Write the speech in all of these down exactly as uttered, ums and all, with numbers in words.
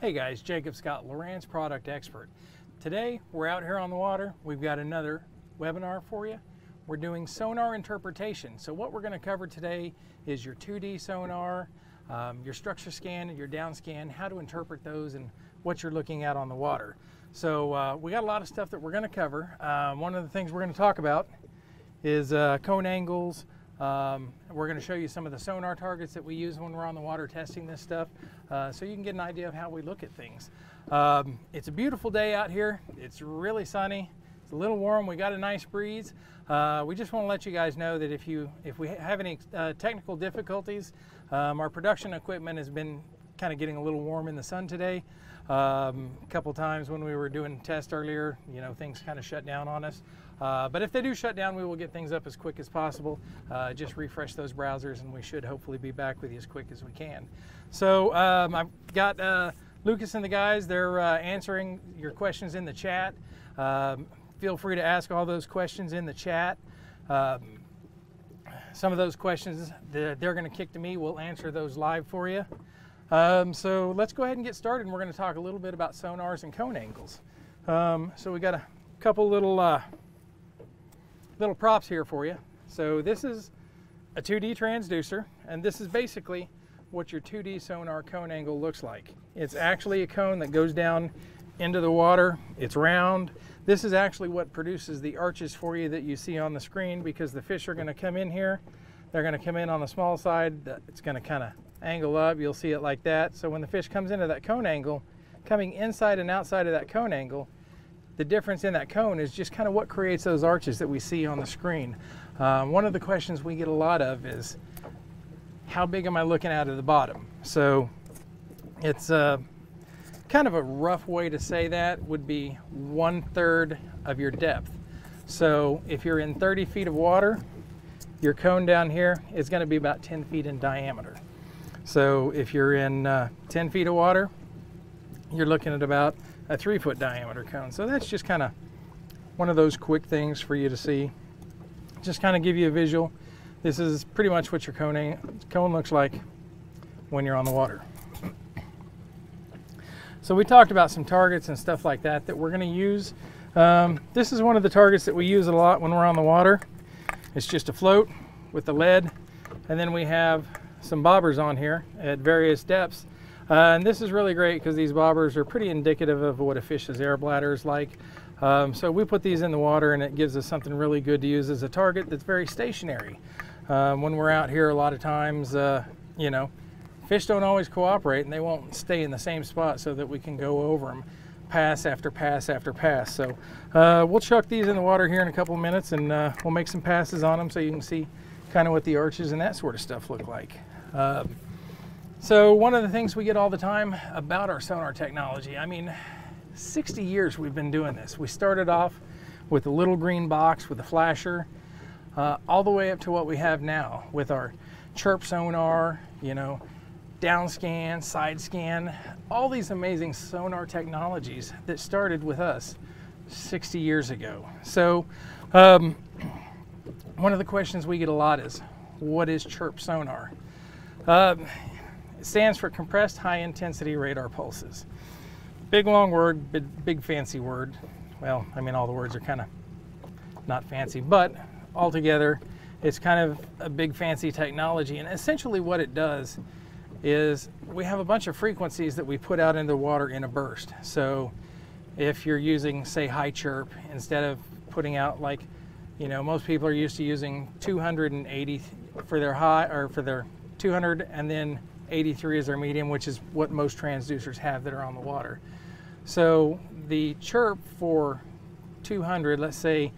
Hey guys, Jacob Scott, Loran's Product Expert. Today, we're out here on the water. We've got another webinar for you. We're doing sonar interpretation. So what we're gonna cover today is your two D sonar, um, your structure scan, and your down scan, how to interpret those and what you're looking at on the water. So uh, we got a lot of stuff that we're gonna cover. Uh, one of the things we're gonna talk about is uh, cone angles. Um, we're going to show you some of the sonar targets that we use when we're on the water testing this stuff, uh, so you can get an idea of how we look at things. Um, it's a beautiful day out here. It's really sunny. It's a little warm. We got a nice breeze. Uh, we just want to let you guys know that if you if we have any uh, technical difficulties, um, our production equipment has been kind of getting a little warm in the sun today. Um, a couple times when we were doing tests earlier, you know, things kind of shut down on us. Uh, but if they do shut down, we will get things up as quick as possible. Uh, just refresh those browsers and we should hopefully be back with you as quick as we can. So um, I've got uh, Lucas and the guys. They're uh, answering your questions in the chat. Um, feel free to ask all those questions in the chat. Um, some of those questions that they're going to kick to me, we'll answer those live for you. Um, so let's go ahead and get started, and we're going to talk a little bit about sonars and cone angles. Um, so we got a couple little uh, little props here for you. So this is a two D transducer, and this is basically what your two D sonar cone angle looks like. It's actually a cone that goes down into the water. It's round. This is actually what produces the arches for you that you see on the screen, because the fish are going to come in here. They're going to come in on the small side. It's going to kind of angle up, you'll see it like that. So when the fish comes into that cone angle, coming inside and outside of that cone angle, the difference in that cone is just kind of what creates those arches that we see on the screen. Uh, one of the questions we get a lot of is, how big am I looking out of the bottom? So it's uh, kind of a rough way to say that would be one third of your depth. So if you're in thirty feet of water, your cone down here is going to be about ten feet in diameter. So if you're in uh, ten feet of water, you're looking at about a three foot diameter cone. So that's just kind of one of those quick things for you to see. Just kind of give you a visual. This is pretty much what your cone, cone looks like when you're on the water. So we talked about some targets and stuff like that that we're going to use. Um, this is one of the targets that we use a lot when we're on the water. It's just a float with the lead, and then we have some bobbers on here at various depths, uh, and this is really great because these bobbers are pretty indicative of what a fish's air bladder is like. Um, so we put these in the water and it gives us something really good to use as a target that's very stationary. Um, when we're out here a lot of times, uh, you know, fish don't always cooperate and they won't stay in the same spot, so that we can go over them pass after pass after pass. So uh, we'll chuck these in the water here in a couple of minutes, and uh, we'll make some passes on them so you can see kind of what the arches and that sort of stuff look like. Uh, so one of the things we get all the time about our sonar technology, I mean, sixty years we've been doing this. We started off with a little green box with a flasher, uh, all the way up to what we have now with our CHIRP sonar, you know, down scan, side scan, all these amazing sonar technologies that started with us sixty years ago. So um, one of the questions we get a lot is, what is CHIRP sonar? Uh, it stands for compressed high intensity radar pulses. Big long word, big, big fancy word. Well, I mean, all the words are kind of not fancy, but altogether it's kind of a big fancy technology. And essentially what it does is we have a bunch of frequencies that we put out into the water in a burst. So if you're using, say, high CHIRP, instead of putting out, like, you know, most people are used to using two hundred eighty for their high, or for their two hundred, and then eighty-three is their medium, which is what most transducers have that are on the water. So the CHIRP for two hundred, let's say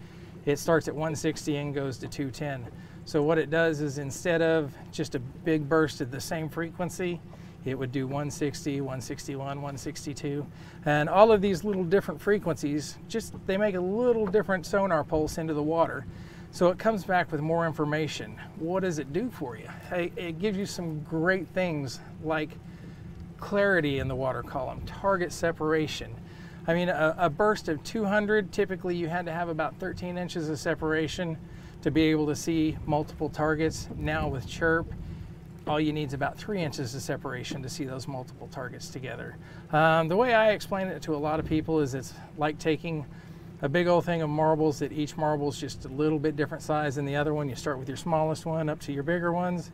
it starts at one sixty and goes to two ten. So what it does is, instead of just a big burst at the same frequency, it would do one sixty, one sixty-one, one sixty-two, and all of these little different frequencies, just they make a little different sonar pulse into the water. So it comes back with more information. What does it do for you? It gives you some great things like clarity in the water column, target separation. I mean, a, a burst of two hundred, typically you had to have about thirteen inches of separation to be able to see multiple targets. Now with CHIRP, all you need is about three inches of separation to see those multiple targets together. Um, the way I explain it to a lot of people is it's like taking a big old thing of marbles that each marble is just a little bit different size than the other one. You start with your smallest one up to your bigger ones,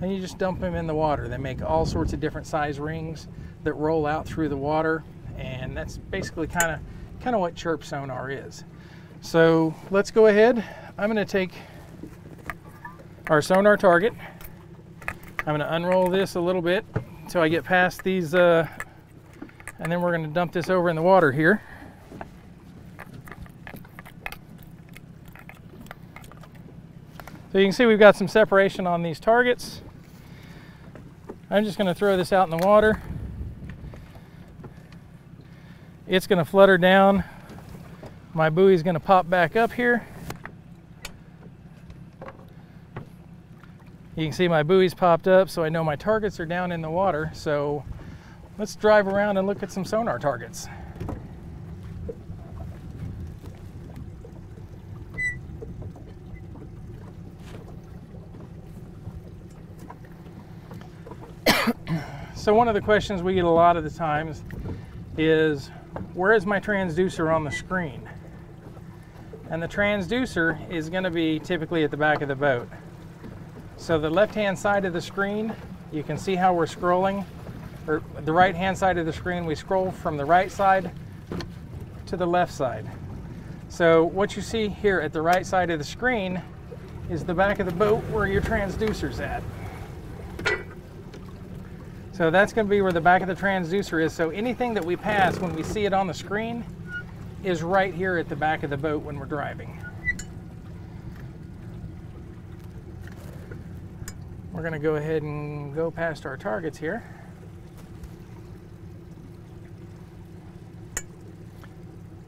and you just dump them in the water. They make all sorts of different size rings that roll out through the water, and that's basically kind of kind of what CHIRP sonar is. So let's go ahead. I'm going to take our sonar target. I'm going to unroll this a little bit until I get past these, uh, and then we're going to dump this over in the water here. So you can see we've got some separation on these targets. I'm just going to throw this out in the water. It's going to flutter down. My buoy is going to pop back up here. You can see my buoy's popped up, so I know my targets are down in the water. So let's drive around and look at some sonar targets. So one of the questions we get a lot of the times is, where is my transducer on the screen? And the transducer is going to be typically at the back of the boat. So the left-hand side of the screen, you can see how we're scrolling, or the right-hand side of the screen, we scroll from the right side to the left side. So what you see here at the right side of the screen is the back of the boat where your transducer's at. So that's going to be where the back of the transducer is. So anything that we pass when we see it on the screen is right here at the back of the boat when we're driving. We're going to go ahead and go past our targets here.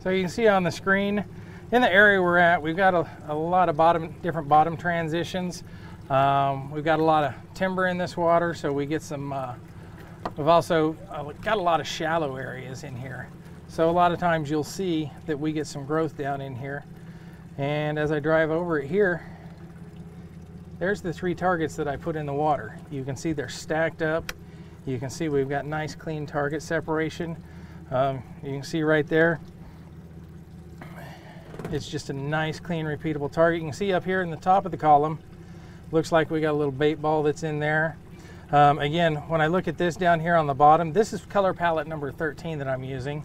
So you can see on the screen, in the area we're at, we've got a, a lot of bottom, different bottom transitions. Um, we've got a lot of timber in this water, so we get some... Uh, We've also got a lot of shallow areas in here. So a lot of times you'll see that we get some growth down in here. And as I drive over it here, there's the three targets that I put in the water. You can see they're stacked up. You can see we've got nice clean target separation. Um, you can see right there, it's just a nice clean repeatable target. You can see up here in the top of the column, looks like we got a little bait ball that's in there. Um, again, when I look at this down here on the bottom, this is color palette number thirteen that I'm using.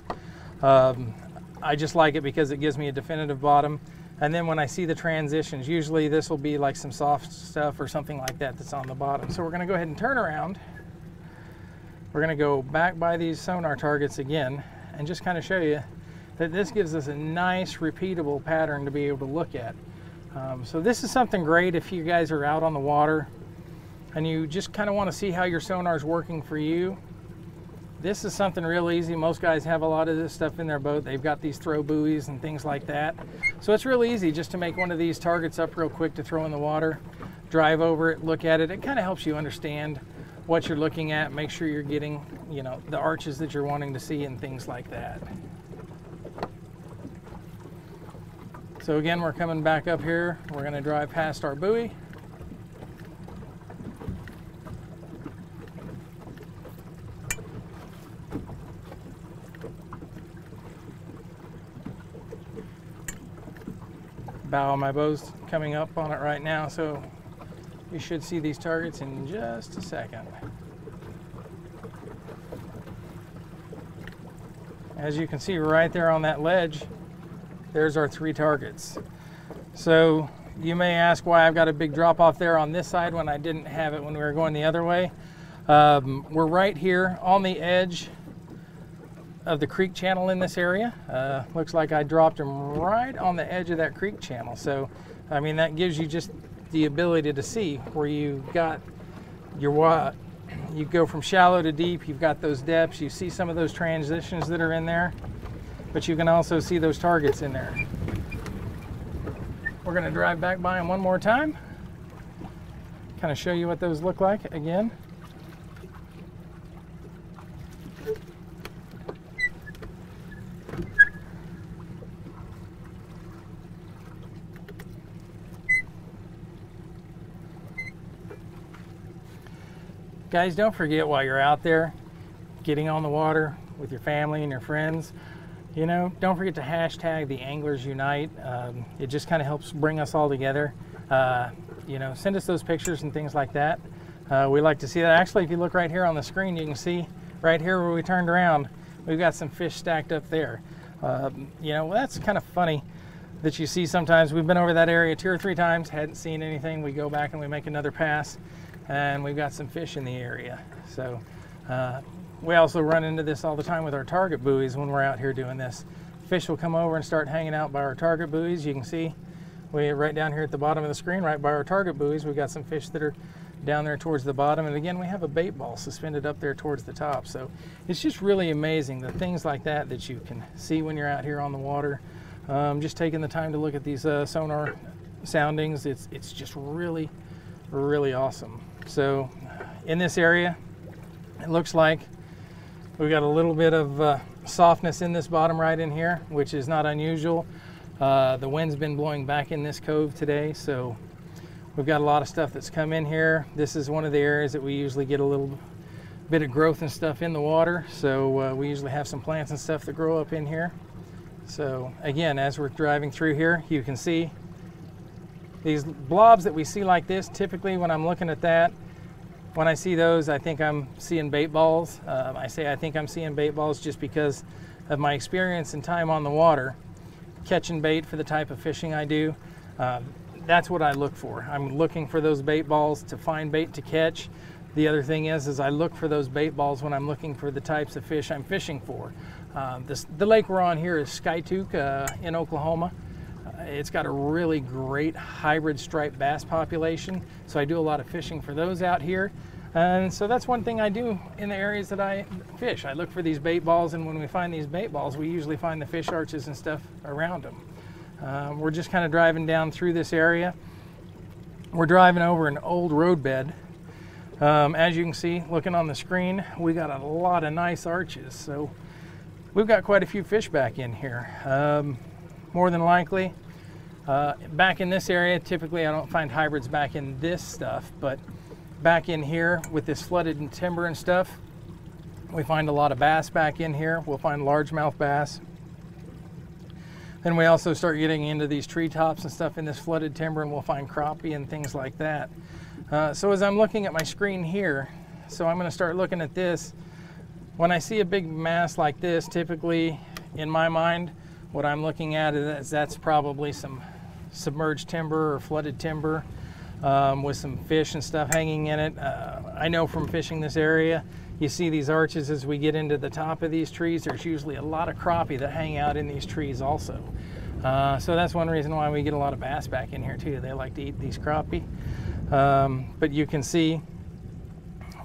Um, I just like it because it gives me a definitive bottom. And then when I see the transitions, usually this will be like some soft stuff or something like that that's on the bottom. So we're going to go ahead and turn around. We're going to go back by these sonar targets again and just kind of show you that this gives us a nice repeatable pattern to be able to look at. Um, so this is something great if you guys are out on the water and you just kind of want to see how your sonar is working for you. This is something real easy. Most guys have a lot of this stuff in their boat. They've got these throw buoys and things like that. So it's real easy just to make one of these targets up real quick to throw in the water, drive over it, look at it. It kind of helps you understand what you're looking at, make sure you're getting, you know, the arches that you're wanting to see and things like that. So again, we're coming back up here. We're going to drive past our buoy. Bow, my bow's coming up on it right now, so you should see these targets in just a second. As you can see right there on that ledge, there's our three targets. So you may ask why I've got a big drop off there on this side when I didn't have it when we were going the other way. Um, we're right here on the edge of the creek channel in this area. Uh, looks like I dropped them right on the edge of that creek channel. So, I mean, that gives you just the ability to see where you got your what. You go from shallow to deep, you've got those depths, you see some of those transitions that are in there, but you can also see those targets in there. We're gonna drive back by them one more time, kind of show you what those look like again. Guys, don't forget while you're out there getting on the water with your family and your friends, you know, don't forget to hashtag the Anglers Unite. Um, it just kind of helps bring us all together. Uh, you know, send us those pictures and things like that. Uh, we like to see that. Actually, if you look right here on the screen, you can see right here where we turned around, we've got some fish stacked up there. Um, you know, that's kind of funny that you see sometimes. We've been over that area two or three times, hadn't seen anything. We go back and we make another pass, and we've got some fish in the area. So uh, we also run into this all the time with our target buoys when we're out here doing this. Fish will come over and start hanging out by our target buoys. You can see we right down here at the bottom of the screen, right by our target buoys, we've got some fish that are down there towards the bottom. And again, we have a bait ball suspended up there towards the top. So it's just really amazing the things like that that you can see when you're out here on the water. Um, just taking the time to look at these uh, sonar soundings, it's, it's just really, really awesome. So in this area, it looks like we've got a little bit of uh, softness in this bottom right in here, which is not unusual. Uh, the wind's been blowing back in this cove today, so we've got a lot of stuff that's come in here. This is one of the areas that we usually get a little bit of growth and stuff in the water. So uh, we usually have some plants and stuff that grow up in here. So again, as we're driving through here, you can see these blobs that we see like this. Typically when I'm looking at that, when I see those, I think I'm seeing bait balls. Um, I say I think I'm seeing bait balls just because of my experience and time on the water, catching bait for the type of fishing I do. Uh, That's what I look for. I'm looking for those bait balls to find bait to catch. The other thing is, is I look for those bait balls when I'm looking for the types of fish I'm fishing for. Uh, this, the lake we're on here is Skytook uh, in Oklahoma. Uh, it's got a really great hybrid striped bass population, so I do a lot of fishing for those out here. And so that's one thing I do in the areas that I fish. I look for these bait balls, and when we find these bait balls, we usually find the fish arches and stuff around them. Uh, we're just kind of driving down through this area. We're driving over an old roadbed. Um, as you can see, looking on the screen, we got a lot of nice arches. So we've got quite a few fish back in here. Um, more than likely, uh, back in this area, typically I don't find hybrids back in this stuff, but back in here with this flooded and timber and stuff, we find a lot of bass back in here. We'll find largemouth bass. Then we also start getting into these treetops and stuff in this flooded timber, and we'll find crappie and things like that. Uh, so as I'm looking at my screen here, so I'm gonna start looking at this. When I see a big mass like this, typically in my mind, what I'm looking at is that's probably some submerged timber or flooded timber um, with some fish and stuff hanging in it. Uh, I know from fishing this area, you see these arches as we get into the top of these trees. There's usually a lot of crappie that hang out in these trees also. Uh, so that's one reason why we get a lot of bass back in here too. They like to eat these crappie. Um, but you can see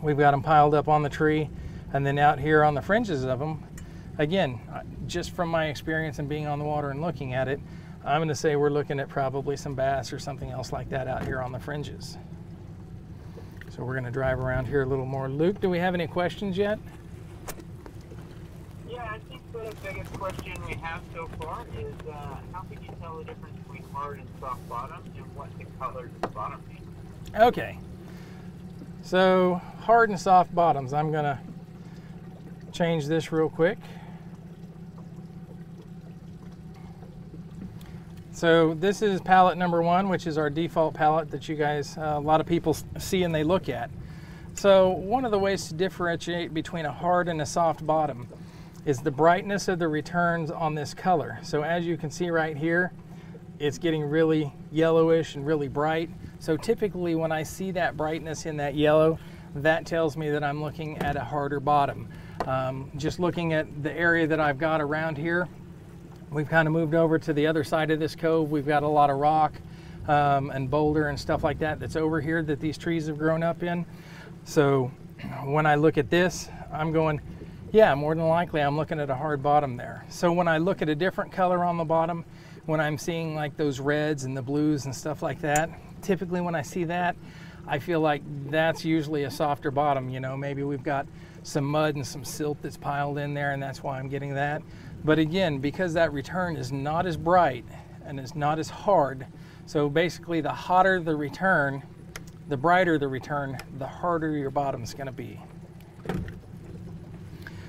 we've got them piled up on the tree, and then out here on the fringes of them, again, just from my experience and being on the water and looking at it, I'm gonna say we're looking at probably some bass or something else like that out here on the fringes. So we're going to drive around here a little more. Luke, do we have any questions yet? Yeah, I think the biggest question we have so far is uh, how can you tell the difference between hard and soft bottoms, and what the colors of the bottom mean? Okay. So hard and soft bottoms. I'm going to change this real quick. So this is palette number one, which is our default palette that you guys, uh, a lot of people see and they look at. So one of the ways to differentiate between a hard and a soft bottom is the brightness of the returns on this color. So as you can see right here, it's getting really yellowish and really bright. So typically when I see that brightness in that yellow, that tells me that I'm looking at a harder bottom. Um, just looking at the area that I've got around here, we've kind of moved over to the other side of this cove. We've got a lot of rock um, and boulder and stuff like that that's over here that these trees have grown up in. So when I look at this, I'm going, yeah, more than likely I'm looking at a hard bottom there. So when I look at a different color on the bottom, when I'm seeing like those reds and the blues and stuff like that, typically when I see that, I feel like that's usually a softer bottom. You know, maybe we've got some mud and some silt that's piled in there, and that's why I'm getting that. But again, because that return is not as bright and it's not as hard, so basically the hotter the return, the brighter the return, the harder your bottom's gonna be.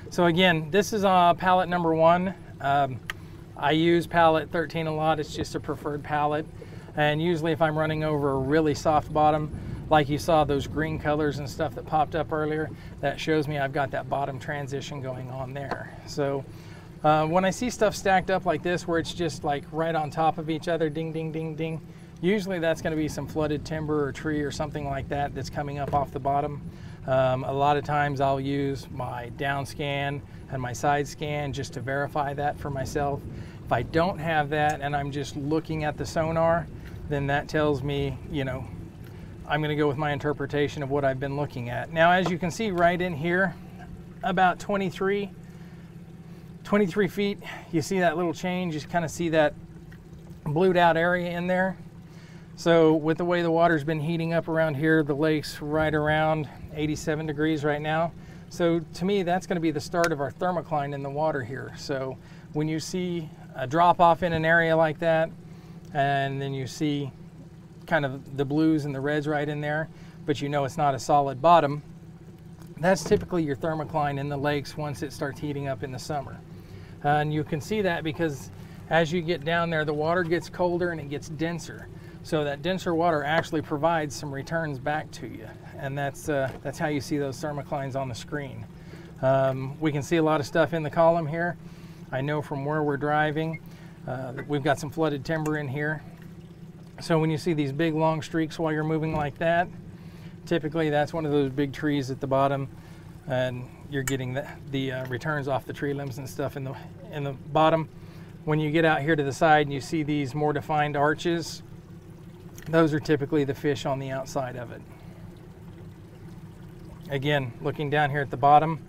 So again, this is uh, palette number one. Um, I use palette thirteen a lot. It's just a preferred palette. And usually if I'm running over a really soft bottom, like you saw those green colors and stuff that popped up earlier, that shows me I've got that bottom transition going on there. So uh, when I see stuff stacked up like this, where it's just like right on top of each other, ding, ding, ding, ding, usually that's gonna be some flooded timber or tree or something like that that's coming up off the bottom. Um, a lot of times I'll use my down scan and my side scan just to verify that for myself. If I don't have that and I'm just looking at the sonar, then that tells me, you know, I'm gonna go with my interpretation of what I've been looking at. Now, as you can see right in here, about twenty-three feet, you see that little change, you kind of see that blued out area in there. So with the way the water's been heating up around here, the lake's right around eighty-seven degrees right now. So to me, that's gonna be the start of our thermocline in the water here. So when you see a drop off in an area like that, and then you see kind of the blues and the reds right in there, but you know it's not a solid bottom, that's typically your thermocline in the lakes once it starts heating up in the summer. Uh, and you can see that because as you get down there, the water gets colder and it gets denser. So that denser water actually provides some returns back to you. And that's, uh, that's how you see those thermoclines on the screen. Um, we can see a lot of stuff in the column here. I know from where we're driving, uh, we've got some flooded timber in here. So when you see these big long streaks while you're moving like that, typically that's one of those big trees at the bottom, and you're getting the, the uh, returns off the tree limbs and stuff in the, in the bottom. When you get out here to the side and you see these more defined arches, those are typically the fish on the outside of it. Again, looking down here at the bottom,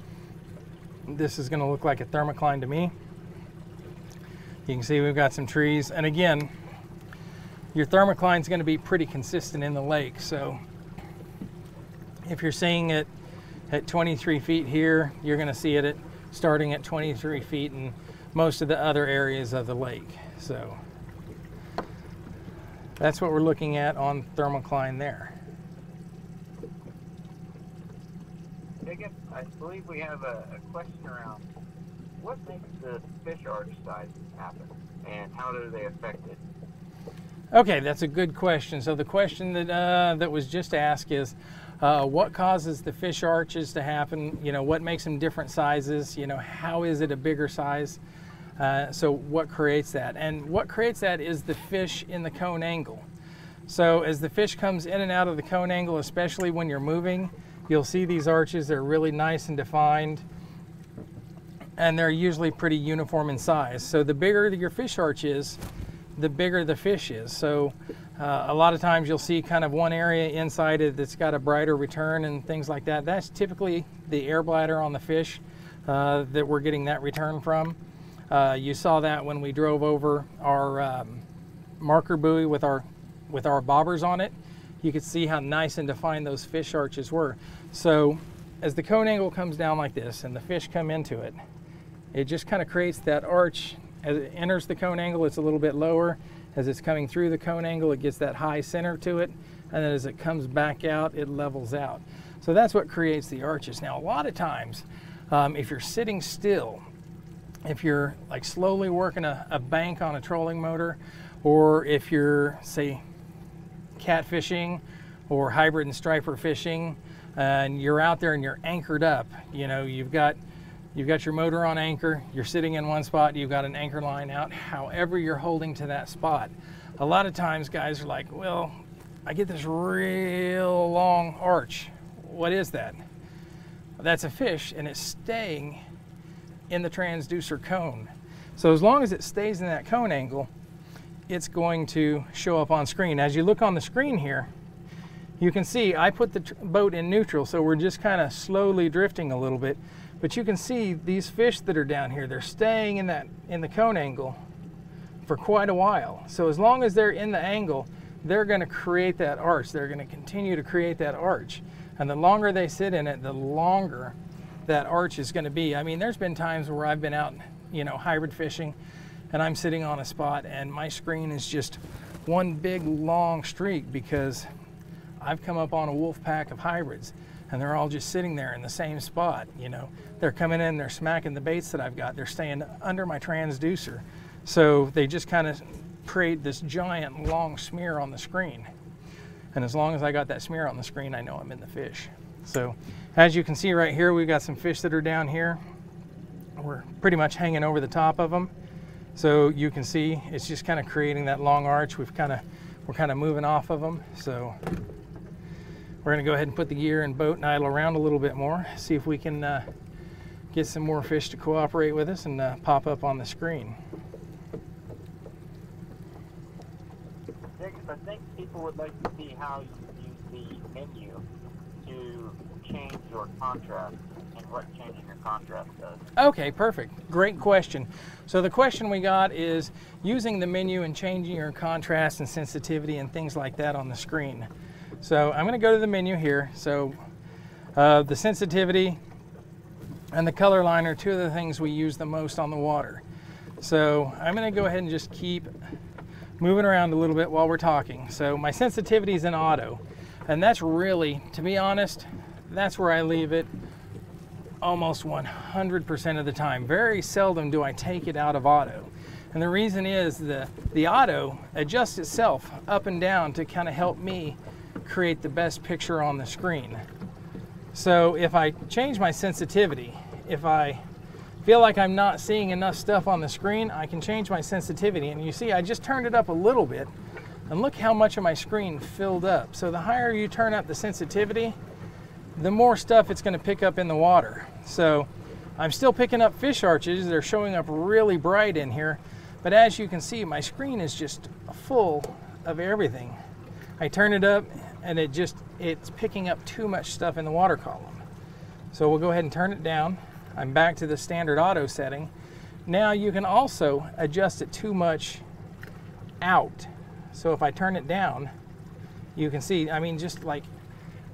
this is going to look like a thermocline to me. You can see we've got some trees, and again, your thermocline is going to be pretty consistent in the lake. So if you're seeing it at twenty-three feet here, you're going to see it at, starting at twenty-three feet in most of the other areas of the lake. So that's what we're looking at on thermocline there. Jacob, I believe we have a, a question around what makes the fish arch size happen and how do they affect it? Okay, that's a good question. So the question that, uh, that was just asked is, uh, what causes the fish arches to happen? You know, what makes them different sizes? You know, how is it a bigger size? Uh, so what creates that? And what creates that is the fish in the cone angle. So as the fish comes in and out of the cone angle, especially when you're moving, you'll see these arches. They're really nice and defined, and they're usually pretty uniform in size. So the bigger your fish arch is, the bigger the fish is. So uh, a lot of times you'll see kind of one area inside it that's got a brighter return and things like that. That's typically the air bladder on the fish uh, that we're getting that return from. Uh, you saw that when we drove over our um, marker buoy with our, with our bobbers on it. You could see how nice and defined those fish arches were. So as the cone angle comes down like this and the fish come into it, it just kind of creates that arch. As it enters the cone angle, it's a little bit lower. As it's coming through the cone angle, it gets that high center to it. And then as it comes back out, it levels out. So that's what creates the arches. Now, a lot of times, um, if you're sitting still, if you're like slowly working a, a bank on a trolling motor, or if you're, say, catfishing or hybrid and striper fishing, uh, and you're out there and you're anchored up, you know, you've got, you've got your motor on anchor, you're sitting in one spot, you've got an anchor line out, however you're holding to that spot. A lot of times guys are like, well, I get this real long arch. What is that? That's a fish, and it's staying in the transducer cone. So as long as it stays in that cone angle, it's going to show up on screen. As you look on the screen here, you can see I put the boat in neutral, so we're just kind of slowly drifting a little bit, but you can see these fish that are down here, they're staying in that, in the cone angle for quite a while. So as long as they're in the angle, they're gonna create that arch. They're gonna continue to create that arch. And the longer they sit in it, the longer that arch is going to be. I mean, there's been times where I've been out, you know, hybrid fishing, and I'm sitting on a spot and my screen is just one big long streak because I've come up on a wolf pack of hybrids, and they're all just sitting there in the same spot, you know. They're coming in, they're smacking the baits that I've got. They're staying under my transducer. So they just kind of create this giant long smear on the screen. And as long as I got that smear on the screen, I know I'm in the fish. So as you can see right here, we've got some fish that are down here. We're pretty much hanging over the top of them. So you can see it's just kind of creating that long arch. We've kind of, we're kind of moving off of them. So we're gonna go ahead and put the gear and boat and idle around a little bit more, see if we can uh, get some more fish to cooperate with us and uh, pop up on the screen. I think people would like to see how you use the menu to change your contrast and what changing your contrast does. Okay, perfect. Great question. So the question we got is using the menu and changing your contrast and sensitivity and things like that on the screen. So I'm going to go to the menu here. So uh, the sensitivity and the color line are two of the things we use the most on the water. So I'm going to go ahead and just keep moving around a little bit while we're talking. So my sensitivity is in auto, and that's really, to be honest, that's where I leave it almost one hundred percent of the time. Very seldom do I take it out of auto. And the reason is the, the auto adjusts itself up and down to kind of help me create the best picture on the screen. So if I change my sensitivity, if I feel like I'm not seeing enough stuff on the screen, I can change my sensitivity. And you see, I just turned it up a little bit, and look how much of my screen filled up. So the higher you turn up the sensitivity, the more stuff it's going to pick up in the water. So I'm still picking up fish arches. They're showing up really bright in here. But as you can see, my screen is just full of everything. I turn it up, and it just, it's picking up too much stuff in the water column. So we'll go ahead and turn it down. I'm back to the standard auto setting. Now you can also adjust it too much out. So if I turn it down, you can see, I mean, just like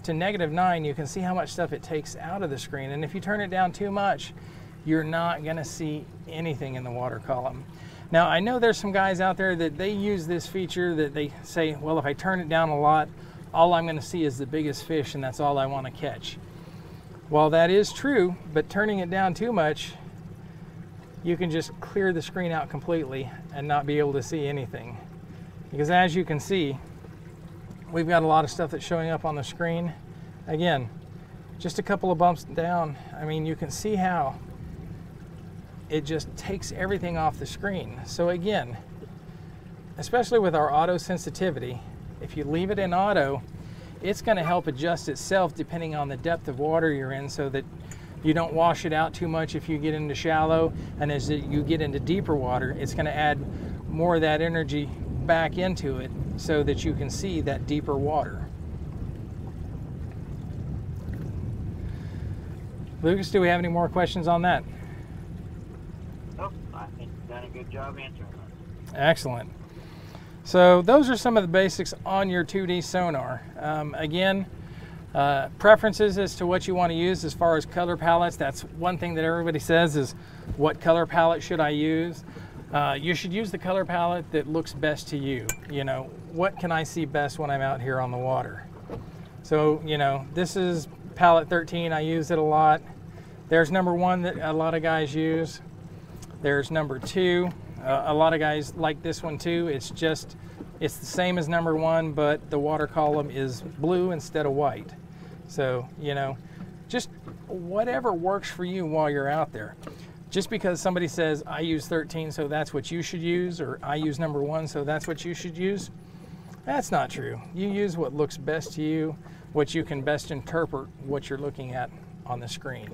to negative nine, you can see how much stuff it takes out of the screen. And if you turn it down too much, you're not gonna see anything in the water column. Now I know there's some guys out there that they use this feature that they say, well, if I turn it down a lot, all I'm gonna see is the biggest fish, and that's all I wanna catch. Well, that is true, but turning it down too much, you can just clear the screen out completely and not be able to see anything. Because as you can see, we've got a lot of stuff that's showing up on the screen. Again, just a couple of bumps down. I mean, you can see how it just takes everything off the screen. So again, especially with our auto sensitivity, if you leave it in auto, it's going to help adjust itself depending on the depth of water you're in, so that you don't wash it out too much if you get into shallow, and as you get into deeper water, it's going to add more of that energy back into it so that you can see that deeper water. Lucas, do we have any more questions on that? Nope, I think you've done a good job answering that. Excellent. So those are some of the basics on your two D sonar. Um, again, uh, preferences as to what you want to use as far as color palettes. That's one thing that everybody says is, what color palette should I use? Uh, you should use the color palette that looks best to you. You know, what can I see best when I'm out here on the water? So, you know, this is palette thirteen. I use it a lot. There's number one that a lot of guys use. There's number two. Uh, a lot of guys like this one too. It's just, it's the same as number one, but the water column is blue instead of white. So, you know, just whatever works for you while you're out there. Just because somebody says, I use thirteen, so that's what you should use, or I use number one, so that's what you should use, that's not true. You use what looks best to you, what you can best interpret what you're looking at on the screen.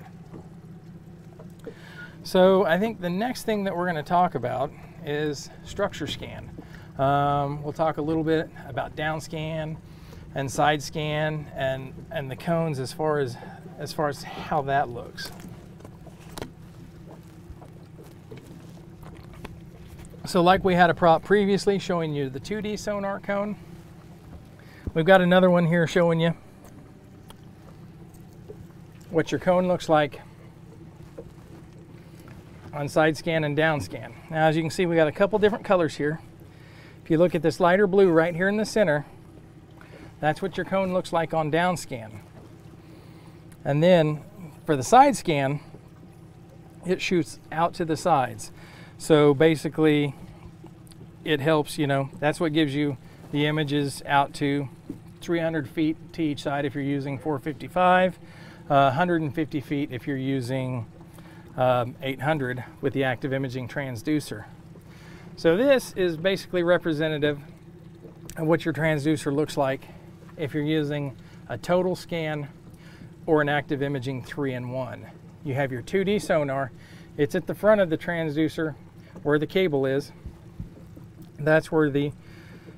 So I think the next thing that we're going to talk about is structure scan. Um, we'll talk a little bit about down scan and side scan and and the cones as far as as far as how that looks. So like we had a prop previously showing you the two D sonar cone, we've got another one here showing you what your cone looks like on side scan and down scan. Now, as you can see, we got a couple different colors here. If you look at this lighter blue right here in the center, That's what your cone looks like on down scan. And then for the side scan, it shoots out to the sides. So basically it helps, you know, that's what gives you the images out to three hundred feet to each side if you're using four fifty-five, uh, one hundred fifty feet if you're using um, eight hundred with the Active Imaging transducer. So this is basically representative of what your transducer looks like if you're using a total scan or an Active Imaging three in one. You have your two D sonar. It's at the front of the transducer where the cable is. That's where the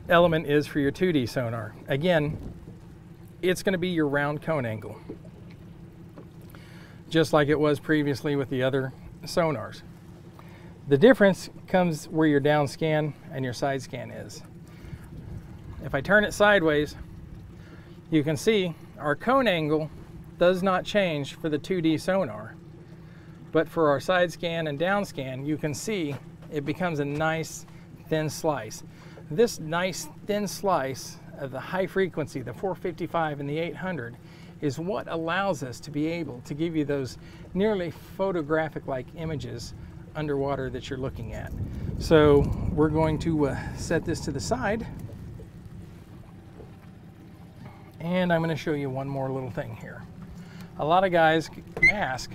element is for your two D sonar. Again, it's going to be your round cone angle, just like it was previously with the other sonars. The difference comes where your down scan and your side scan is. If I turn it sideways, you can see our cone angle does not change for the two D sonar, but for our side scan and down scan, you can see it becomes a nice thin slice. This nice thin slice of the high frequency, the four fifty-five and the eight hundred, is what allows us to be able to give you those nearly photographic-like images underwater that you're looking at. So we're going to uh, set this to the side, and I'm going to show you one more little thing here. A lot of guys ask,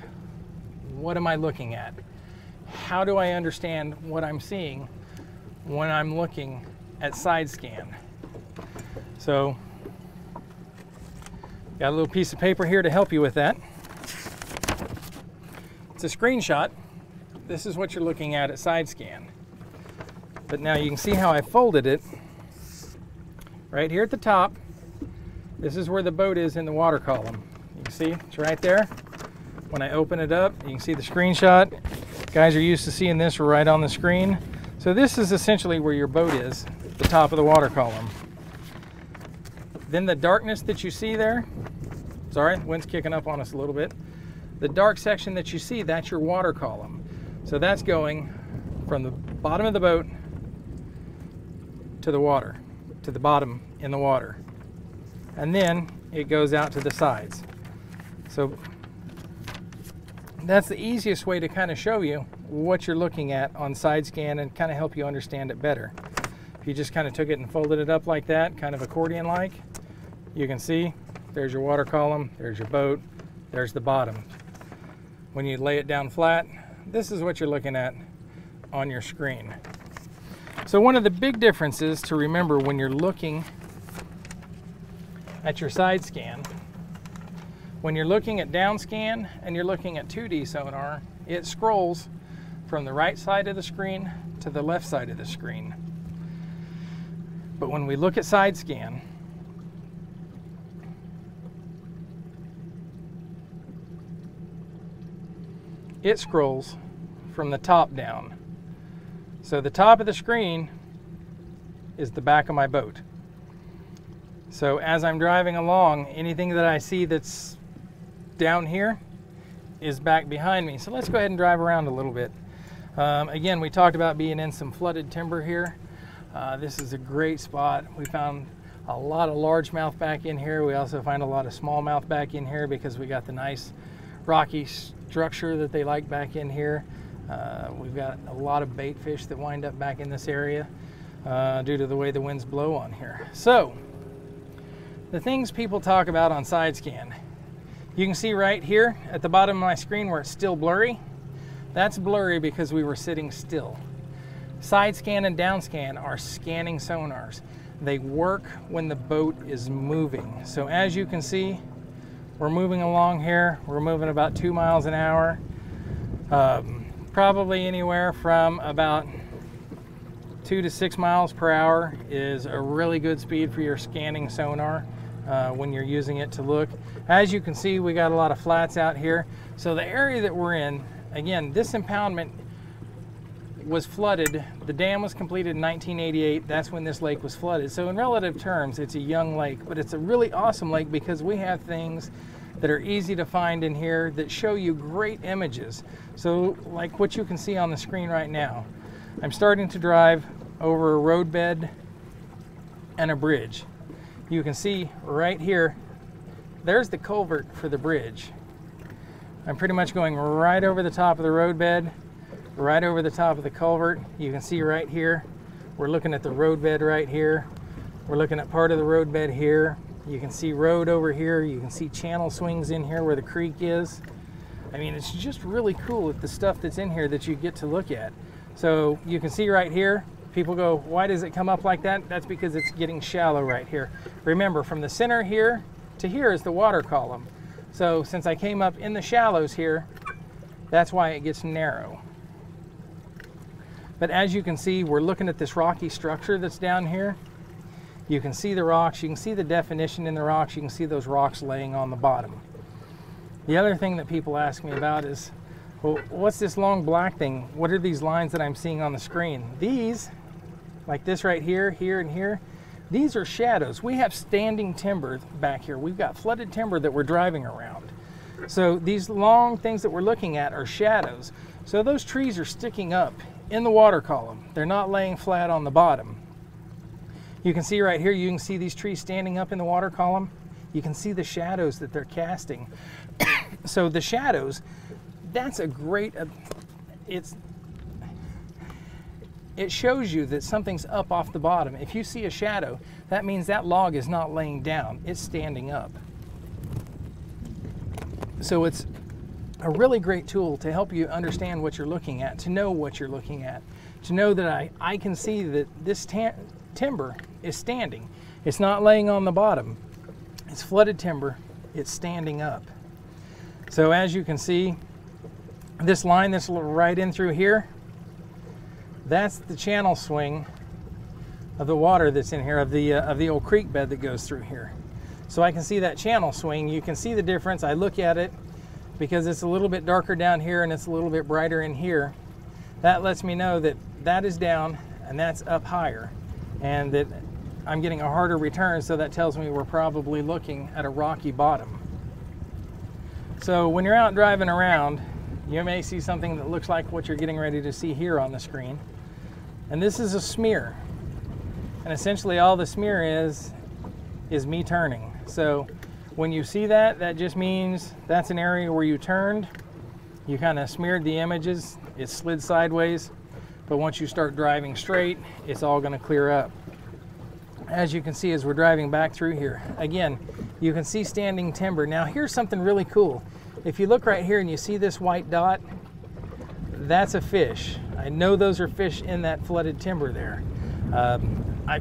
what am I looking at? How do I understand what I'm seeing when I'm looking at side scan? So, got a little piece of paper here to help you with that. It's a screenshot. This is what you're looking at at side scan. But now you can see how I folded it. Right here at the top, this is where the boat is in the water column. You can see it's right there. When I open it up, you can see the screenshot. Guys are used to seeing this right on the screen. So this is essentially where your boat is, the top of the water column. Then the darkness that you see there, sorry, wind's kicking up on us a little bit. The dark section that you see, that's your water column. So that's going from the bottom of the boat to the water, to the bottom in the water. And then it goes out to the sides. So that's the easiest way to kind of show you what you're looking at on side scan and kind of help you understand it better. If you just kind of took it and folded it up like that, kind of accordion like, you can see there's your water column, there's your boat, there's the bottom. When you lay it down flat, this is what you're looking at on your screen. So one of the big differences to remember when you're looking at your side scan, when you're looking at down scan and you're looking at two D sonar, it scrolls from the right side of the screen to the left side of the screen. But when we look at side scan, it scrolls from the top down. So the top of the screen is the back of my boat. So as I'm driving along, anything that I see that's down here is back behind me. So let's go ahead and drive around a little bit. Um, again, we talked about being in some flooded timber here. Uh, this is a great spot. We found a lot of largemouth back in here. We also find a lot of smallmouth back in here because we got the nice rocky structure that they like back in here. Uh, we've got a lot of bait fish that wind up back in this area uh, due to the way the winds blow on here. So the things people talk about on side scan. You can see right here at the bottom of my screen where it's still blurry. That's blurry because we were sitting still. Side scan and down scan are scanning sonars. They work when the boat is moving. So as you can see, we're moving along here. We're moving about two miles an hour, um, probably anywhere from about two to six miles per hour is a really good speed for your scanning sonar. Uh, when you're using it to look. As you can see, we got a lot of flats out here. So the area that we're in, again, this impoundment was flooded. The dam was completed in nineteen eighty-eight. That's when this lake was flooded. So in relative terms, it's a young lake, but it's a really awesome lake because we have things that are easy to find in here that show you great images. So like what you can see on the screen right now. I'm starting to drive over a roadbed and a bridge. you can see right here, there's the culvert for the bridge. I'm pretty much going right over the top of the roadbed, right over the top of the culvert. You can see right here, we're looking at the roadbed right here. We're looking at part of the roadbed here. You can see road over here. You can see channel swings in here where the creek is. I mean, it's just really cool with the stuff that's in here that you get to look at. So you can see right here, people go, why does it come up like that? That's because it's getting shallow right here. Remember, from the center here to here is the water column. So since I came up in the shallows here, that's why it gets narrow. But as you can see, we're looking at this rocky structure that's down here. You can see the rocks, you can see the definition in the rocks, you can see those rocks laying on the bottom. The other thing that people ask me about is, well, what's this long black thing? What are these lines that I'm seeing on the screen? These, like this right here, here and here, these are shadows. We have standing timber back here. We've got flooded timber that we're driving around. So these long things that we're looking at are shadows. So those trees are sticking up in the water column. They're not laying flat on the bottom. You can see right here, you can see these trees standing up in the water column. You can see the shadows that they're casting. So the shadows, that's a great, uh, it's, it shows you that something's up off the bottom. If you see a shadow, that means that log is not laying down, it's standing up. So it's a really great tool to help you understand what you're looking at, to know what you're looking at, to know that I, I can see that this timber is standing. It's not laying on the bottom. It's flooded timber, it's standing up. So as you can see, this line that's right in through here, that's the channel swing of the water that's in here, of the, uh, of the old creek bed that goes through here. So I can see that channel swing. You can see the difference. I look at it because it's a little bit darker down here and it's a little bit brighter in here. That lets me know that that is down and that's up higher, and that I'm getting a harder return, so that tells me we're probably looking at a rocky bottom. So when you're out driving around, you may see something that looks like what you're getting ready to see here on the screen. And this is a smear. And essentially all the smear is, is me turning. So when you see that, that just means that's an area where you turned, you kind of smeared the images, it slid sideways, but once you start driving straight, it's all gonna clear up. As you can see as we're driving back through here, again, you can see standing timber. Now here's something really cool. If you look right here and you see this white dot, that's a fish. I know those are fish in that flooded timber there. Um, I,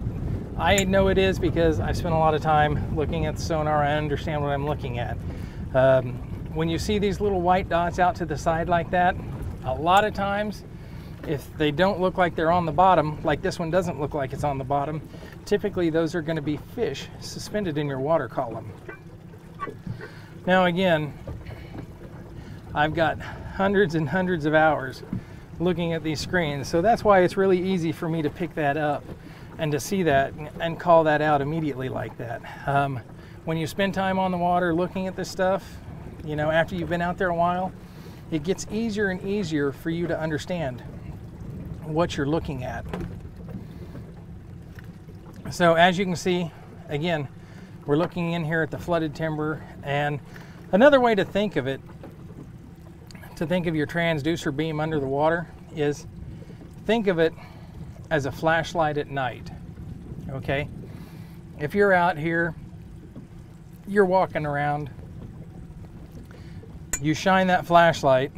I know it is because I've spent a lot of time looking at the sonar. I understand what I'm looking at. Um, when you see these little white dots out to the side like that, a lot of times, if they don't look like they're on the bottom, like this one doesn't look like it's on the bottom, typically those are going to be fish suspended in your water column. Now again, I've got hundreds and hundreds of hours looking at these screens, so that's why it's really easy for me to pick that up and to see that and call that out immediately like that. Um, when you spend time on the water looking at this stuff, you know, after you've been out there a while, it gets easier and easier for you to understand what you're looking at. So as you can see, again, we're looking in here at the flooded timber, and another way to think of it, to think of your transducer beam under the water, is think of it as a flashlight at night. Okay, if you're out here, you're walking around, you shine that flashlight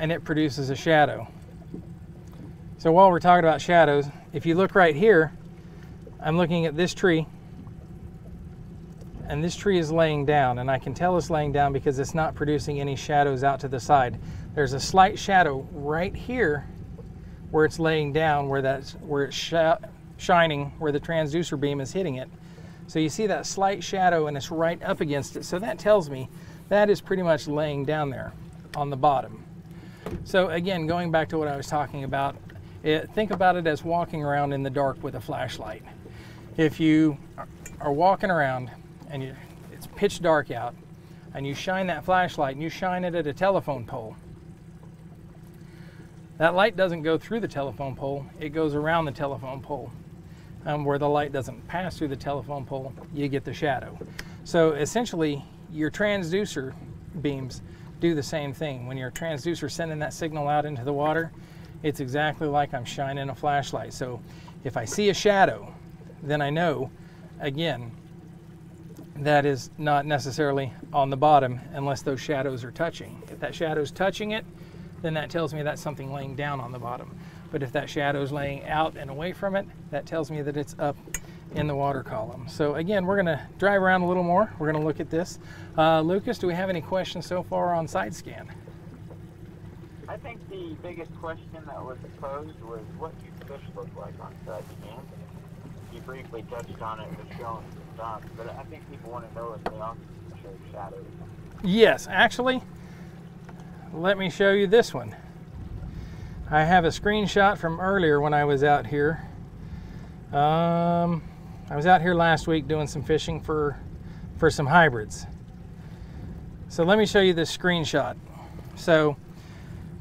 and it produces a shadow. So while we're talking about shadows, if you look right here, I'm looking at this tree, and this tree is laying down, and I can tell it's laying down because it's not producing any shadows out to the side. There's a slight shadow right here where it's laying down, where that's where it's sh shining, where the transducer beam is hitting it. So you see that slight shadow and it's right up against it. So that tells me that is pretty much laying down there on the bottom. So again, going back to what I was talking about, it, think about it as walking around in the dark with a flashlight. If you are walking around and you, it's pitch dark out, and you shine that flashlight and you shine it at a telephone pole, that light doesn't go through the telephone pole, it goes around the telephone pole. um, where the light doesn't pass through the telephone pole, you get the shadow. So essentially, your transducer beams do the same thing. When your transducer sending that signal out into the water, it's exactly like I'm shining a flashlight. So if I see a shadow, then I know, again, that is not necessarily on the bottom unless those shadows are touching. If that shadow's touching it, then that tells me that's something laying down on the bottom. But if that shadow's laying out and away from it, that tells me that it's up in the water column. So again, we're gonna drive around a little more. We're gonna look at this. Uh, Lucas, do we have any questions so far on SideScan? I think the biggest question that was posed was what do fish look like on SideScan? You briefly touched on it with showing the dots, but I think people want to know if they also show shadows. Yes, actually, let me show you this one. I have a screenshot from earlier when I was out here. Um, I was out here last week doing some fishing for, for some hybrids. So let me show you this screenshot. So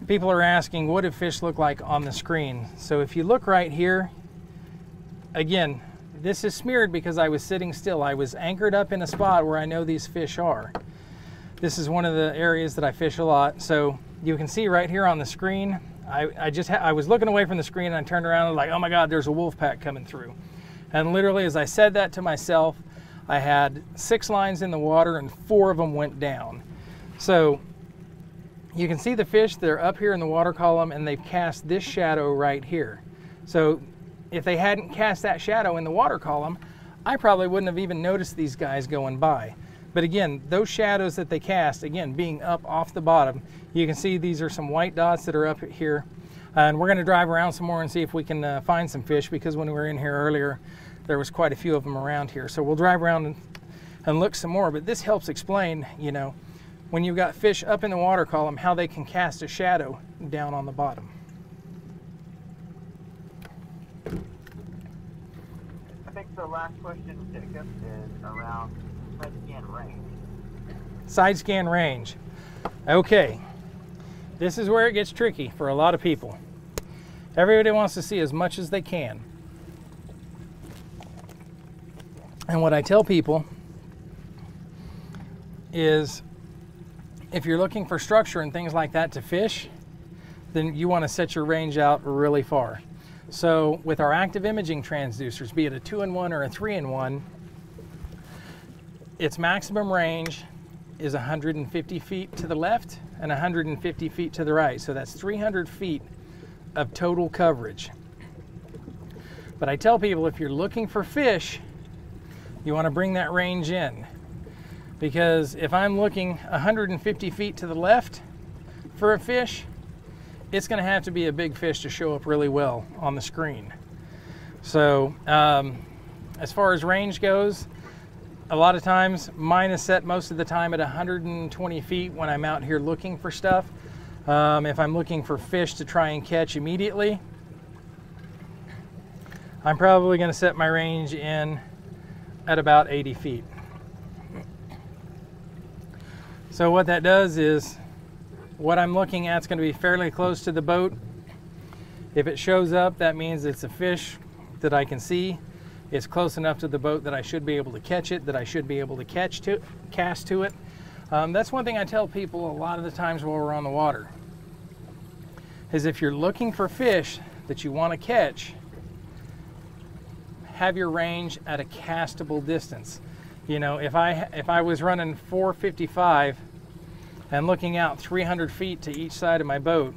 people are asking, what do fish look like on the screen? So if you look right here, again, this is smeared because I was sitting still. I was anchored up in a spot where I know these fish are. This is one of the areas that I fish a lot. So you can see right here on the screen, I, I just ha I was looking away from the screen and I turned around and like, oh my God, there's a wolf pack coming through. And literally as I said that to myself, I had six lines in the water and four of them went down. So you can see the fish, they're up here in the water column and they've cast this shadow right here. So if they hadn't cast that shadow in the water column, I probably wouldn't have even noticed these guys going by. But again, those shadows that they cast, again, being up off the bottom, you can see these are some white dots that are up here. Uh, and we're gonna drive around some more and see if we can uh, find some fish, because when we were in here earlier, there was quite a few of them around here. So we'll drive around and, and look some more, but this helps explain, you know, when you've got fish up in the water column, how they can cast a shadow down on the bottom. I think the last question, Jacob, is around side scan range. Side scan range. Okay. This is where it gets tricky for a lot of people. Everybody wants to see as much as they can. And what I tell people is if you're looking for structure and things like that to fish, then you want to set your range out really far. So with our active imaging transducers, be it a two in one or a three in one, its maximum range is one hundred fifty feet to the left and one hundred fifty feet to the right. So that's three hundred feet of total coverage. But I tell people if you're looking for fish, you want to bring that range in. Because if I'm looking one hundred fifty feet to the left for a fish, it's going to have to be a big fish to show up really well on the screen. So um, as far as range goes, a lot of times mine is set most of the time at one hundred twenty feet when I'm out here looking for stuff. Um, if I'm looking for fish to try and catch immediately, I'm probably going to set my range in at about eighty feet. So what that does is what I'm looking at is going to be fairly close to the boat. If it shows up, that means it's a fish that I can see. It's close enough to the boat that I should be able to catch it, that I should be able to catch to, cast to it. Um, that's one thing I tell people a lot of the times while we're on the water, is if you're looking for fish that you want to catch, have your range at a castable distance. You know, if I, if I was running four fifty-five, and looking out three hundred feet to each side of my boat,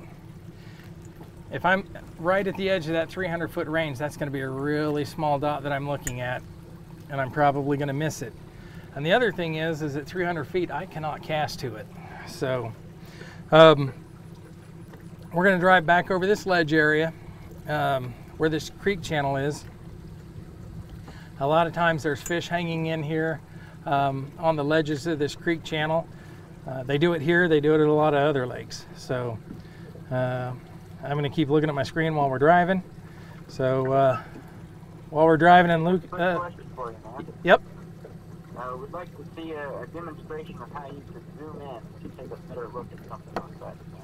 if I'm right at the edge of that three hundred foot range, that's going to be a really small dot that I'm looking at, and I'm probably going to miss it. And the other thing is, is at three hundred feet, I cannot cast to it. So um, we're going to drive back over this ledge area um, where this creek channel is. A lot of times there's fish hanging in here um, on the ledges of this creek channel. Uh, they do it here, they do it at a lot of other lakes. So uh, I'm going to keep looking at my screen while we're driving. So uh, while we're driving and Luke... Uh, question for you, man. Yep. Uh, we'd like to see a, a demonstration of how you could zoom in to take a better look at something on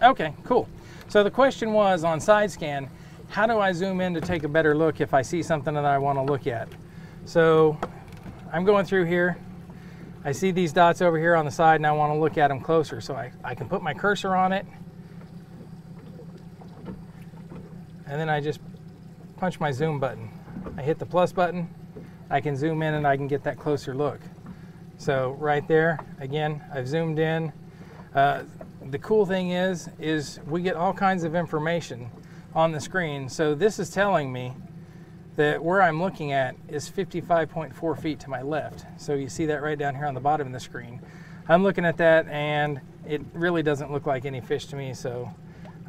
SideScan. Okay, cool. So the question was on SideScan, how do I zoom in to take a better look if I see something that I want to look at? So I'm going through here. I see these dots over here on the side and I want to look at them closer. So I, I can put my cursor on it. And then I just punch my zoom button. I hit the plus button. I can zoom in and I can get that closer look. So right there, again, I've zoomed in. Uh, the cool thing is, is we get all kinds of information on the screen. So this is telling me that where I'm looking at is fifty-five point four feet to my left. So you see that right down here on the bottom of the screen. I'm looking at that and it really doesn't look like any fish to me. So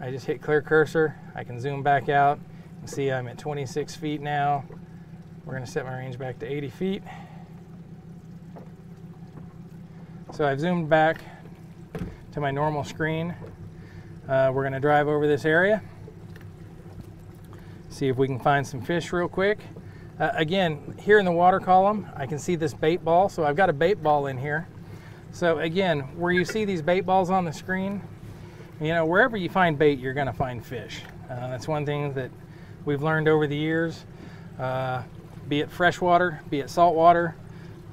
I just hit clear cursor. I can zoom back out and see I'm at twenty-six feet now. We're gonna set my range back to eighty feet. So I've zoomed back to my normal screen. Uh, we're gonna drive over this area, see if we can find some fish real quick. Uh, again, here in the water column, I can see this bait ball. So I've got a bait ball in here. So again, where you see these bait balls on the screen, you know, wherever you find bait, you're gonna find fish. Uh, that's one thing that we've learned over the years, uh, be it freshwater, be it saltwater,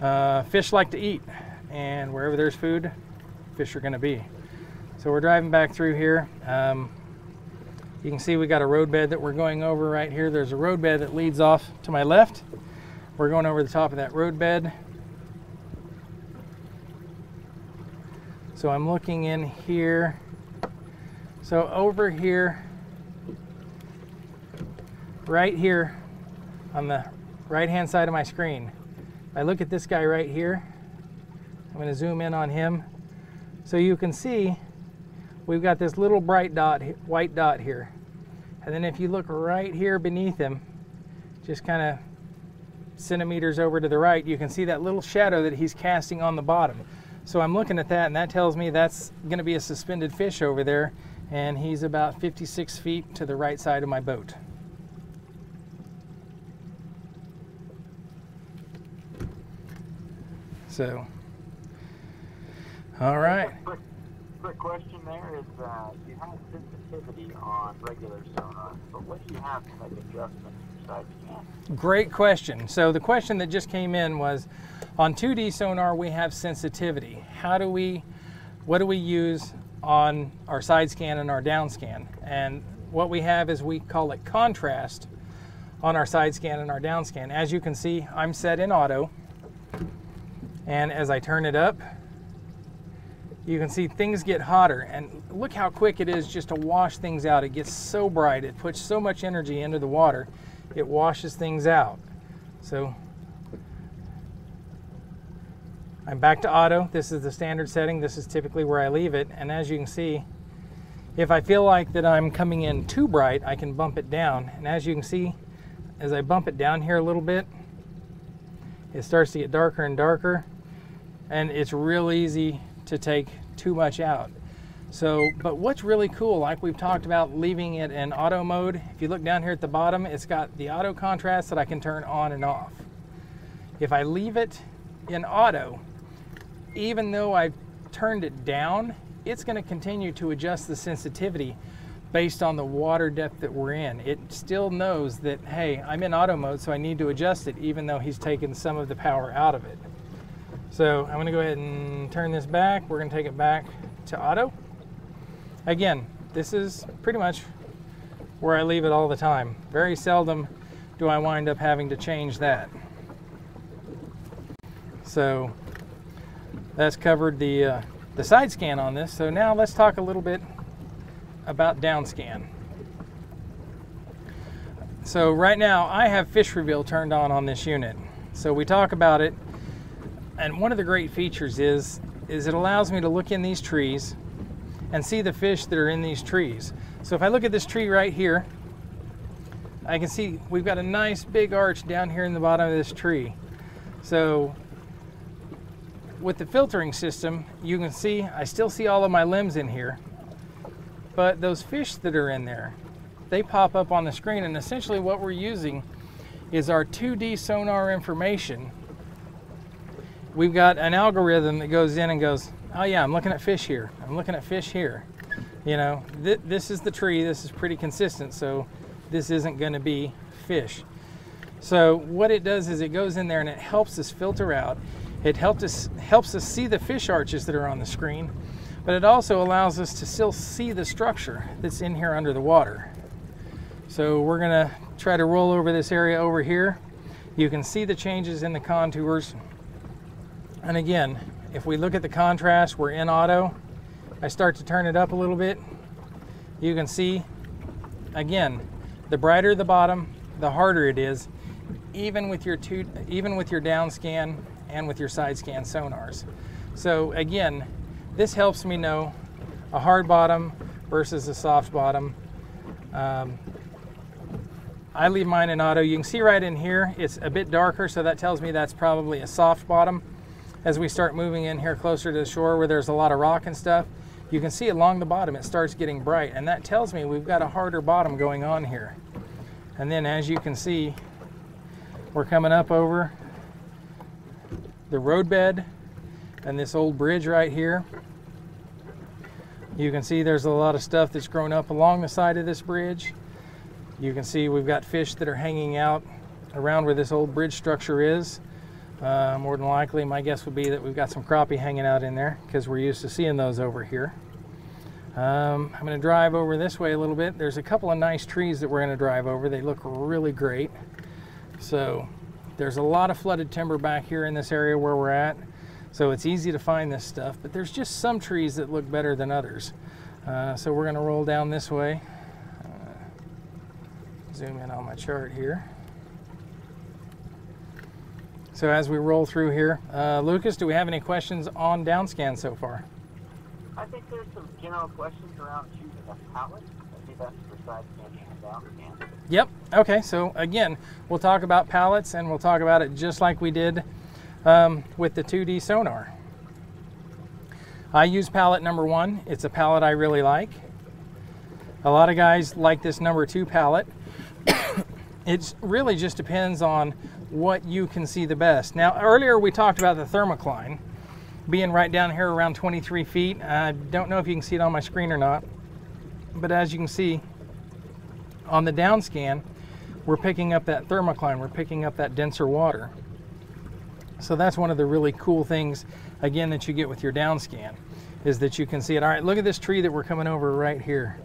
uh, fish like to eat. And wherever there's food, fish are gonna be. So we're driving back through here. Um, you can see we got a roadbed that we're going over right here. There's a roadbed that leads off to my left. We're going over the top of that roadbed. So I'm looking in here. So over here, right here on the right-hand side of my screen, if I look at this guy right here, I'm gonna zoom in on him. So you can see we've got this little bright dot, white dot here. And then if you look right here beneath him, just kind of centimeters over to the right, you can see that little shadow that he's casting on the bottom. So I'm looking at that and that tells me that's gonna be a suspended fish over there. And he's about fifty-six feet to the right side of my boat. So. All right. Quick, quick question there is, uh, you have sensitivity on regular sonar, but what do you have to make adjustments for side scan? Great question. So the question that just came in was, on two D sonar we have sensitivity. How do we, what do we use on our side scan and our down scan? And what we have is we call it contrast on our side scan and our down scan. As you can see, I'm set in auto, and as I turn it up, you can see things get hotter, and look how quick it is just to wash things out. It gets so bright, it puts so much energy into the water, it washes things out. So I'm back to auto. This is the standard setting. This is typically where I leave it. And as you can see, if I feel like that I'm coming in too bright, I can bump it down. And as you can see, as I bump it down here a little bit, it starts to get darker and darker, and it's real easy to take too much out. So, but what's really cool, like we've talked about leaving it in auto mode, if you look down here at the bottom, it's got the auto contrast that I can turn on and off. If I leave it in auto, even though I've turned it down, it's gonna continue to adjust the sensitivity based on the water depth that we're in. It still knows that, hey, I'm in auto mode, so I need to adjust it, even though he's taken some of the power out of it. So I'm gonna go ahead and turn this back. We're gonna take it back to auto. Again, this is pretty much where I leave it all the time. Very seldom do I wind up having to change that. So that's covered the, uh, the side scan on this. So now let's talk a little bit about down scan. So right now I have Fish Reveal turned on on this unit. So we talk about it. And one of the great features is, is it allows me to look in these trees and see the fish that are in these trees. So if I look at this tree right here, I can see we've got a nice big arch down here in the bottom of this tree. So with the filtering system, you can see, I still see all of my limbs in here, but those fish that are in there, they pop up on the screen. And essentially what we're using is our two D sonar information. We've got an algorithm that goes in and goes, oh yeah, I'm looking at fish here. I'm looking at fish here. You know, th this is the tree. This is pretty consistent. So this isn't going to be fish. So what it does is it goes in there and it helps us filter out. It helps us, helps us see the fish arches that are on the screen, but it also allows us to still see the structure that's in here under the water. So we're going to try to roll over this area over here. You can see the changes in the contours. And again, if we look at the contrast, we're in auto. I start to turn it up a little bit. You can see, again, the brighter the bottom, the harder it is, even with your two, even with your down scan and with your side scan sonars. So again, this helps me know a hard bottom versus a soft bottom. Um, I leave mine in auto. You can see right in here, it's a bit darker, so that tells me that's probably a soft bottom. As we start moving in here closer to the shore where there's a lot of rock and stuff, you can see along the bottom it starts getting bright, and that tells me we've got a harder bottom going on here. And then as you can see, we're coming up over the roadbed and this old bridge right here. You can see there's a lot of stuff that's grown up along the side of this bridge. You can see we've got fish that are hanging out around where this old bridge structure is. Uh, more than likely, my guess would be that we've got some crappie hanging out in there because we're used to seeing those over here. Um, I'm going to drive over this way a little bit. There's a couple of nice trees that we're going to drive over. They look really great. So there's a lot of flooded timber back here in this area where we're at. So it's easy to find this stuff, but there's just some trees that look better than others. Uh, so we're going to roll down this way. Uh, zoom in on my chart here. So as we roll through here, uh, Lucas, do we have any questions on DownScan so far? I think there's some general questions around choosing a palette. I think that's for side scanning and DownScan. Yep. Okay. So again, we'll talk about palettes, and we'll talk about it just like we did um, with the two D sonar. I use palette number one. It's a palette I really like. A lot of guys like this number two palette. It really just depends on what you can see the best. Now, earlier we talked about the thermocline being right down here around twenty-three feet. I don't know if you can see it on my screen or not, but as you can see on the down scan, we're picking up that thermocline, we're picking up that denser water. So that's one of the really cool things, again, that you get with your down scan, is that you can see it. All right, look at this tree that we're coming over right here.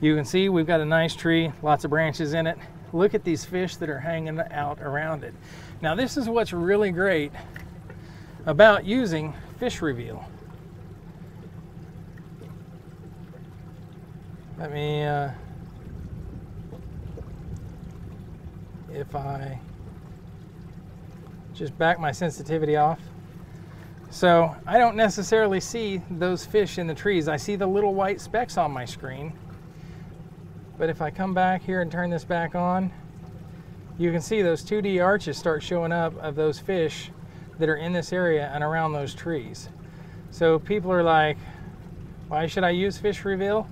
You can see we've got a nice tree, lots of branches in it. Look at these fish that are hanging out around it. Now, this is what's really great about using Fish Reveal. Let me, uh, if I just back my sensitivity off. So I don't necessarily see those fish in the trees. I see the little white specks on my screen. But if I come back here and turn this back on, you can see those two D arches start showing up of those fish that are in this area and around those trees. So people are like, why should I use Fish Reveal?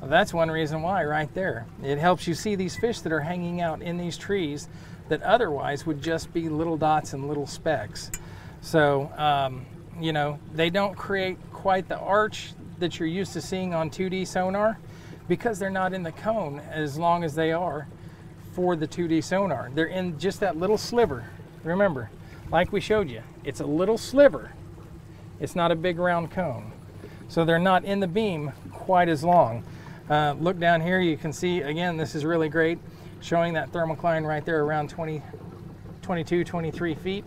Well, that's one reason why right there. It helps you see these fish that are hanging out in these trees that otherwise would just be little dots and little specks. So, um, you know, they don't create quite the arch that you're used to seeing on two D sonar, because they're not in the cone as long as they are for the two D sonar. They're in just that little sliver. Remember, like we showed you, it's a little sliver. It's not a big round cone. So they're not in the beam quite as long. Uh, look down here, you can see, again, this is really great, showing that thermocline right there around twenty, twenty-two, twenty-three feet.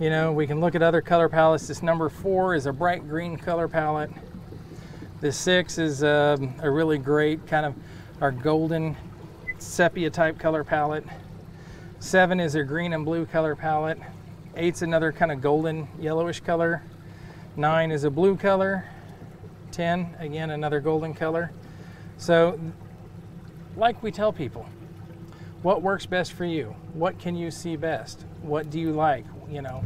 You know, we can look at other color palettes. This number four is a bright green color palette. The six is a, a really great kind of our golden sepia type color palette. Seven is a green and blue color palette. Eight's another kind of golden yellowish color. Nine is a blue color. Ten, again, another golden color. So like we tell people, what works best for you? What can you see best? What do you like? You know,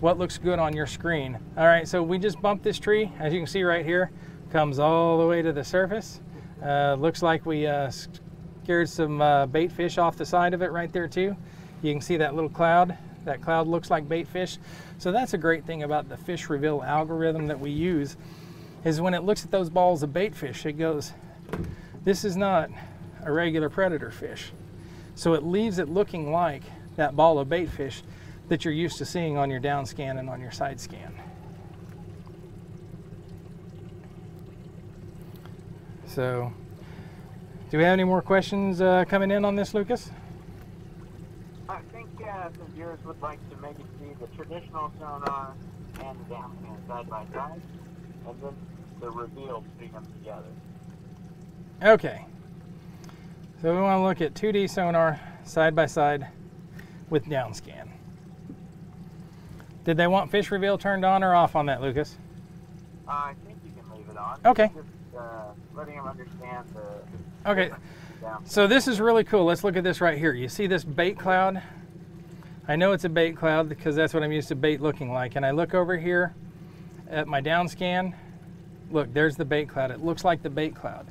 what looks good on your screen. All right, so we just bumped this tree, as you can see right here, comes all the way to the surface. Uh, looks like we uh, scared some uh, bait fish off the side of it right there too. You can see that little cloud. That cloud looks like bait fish. So that's a great thing about the Fish Reveal algorithm that we use, is when it looks at those balls of bait fish, it goes, This is not a regular predator fish. So it leaves it looking like that ball of bait fish that you're used to seeing on your down scan and on your side scan. So do we have any more questions uh, coming in on this, Lucas? I think uh, some viewers would like to make it see the traditional sonar and the down scan side by side, and then the reveal putting them together. Okay. So we want to look at two D sonar side by side with down scan. Did they want fish reveal turned on or off on that, Lucas? Uh, I think you can leave it on. Okay. Just uh, letting them understand the... Okay. Yeah. So this is really cool. Let's look at this right here. You see this bait cloud? I know it's a bait cloud because that's what I'm used to bait looking like. And I look over here at my down scan. Look, there's the bait cloud. It looks like the bait cloud.